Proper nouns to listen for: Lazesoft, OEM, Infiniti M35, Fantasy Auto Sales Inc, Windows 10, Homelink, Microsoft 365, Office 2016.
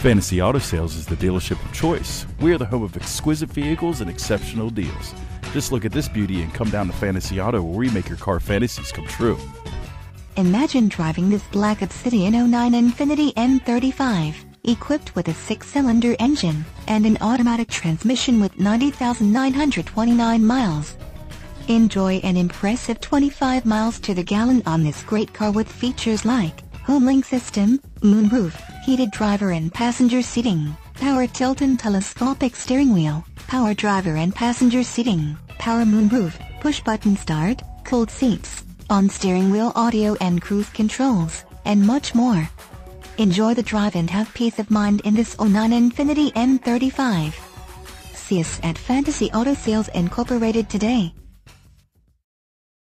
Fantasy Auto Sales is the dealership of choice. We are the home of exquisite vehicles and exceptional deals. Just look at this beauty and come down to Fantasy Auto, where we make your car fantasies come true. Imagine driving this black Obsidian 09 Infiniti M35, equipped with a 6-cylinder engine and an automatic transmission with 90,929 miles. Enjoy an impressive 25 miles to the gallon on this great car with features like Homelink system, moonroof, heated driver and passenger seating, power tilt and telescopic steering wheel, power driver and passenger seating, power moonroof, push button start, cooled seats, on steering wheel audio and cruise controls, and much more. Enjoy the drive and have peace of mind in this 09 Infiniti M35. See us at Fantasy Auto Sales Incorporated today.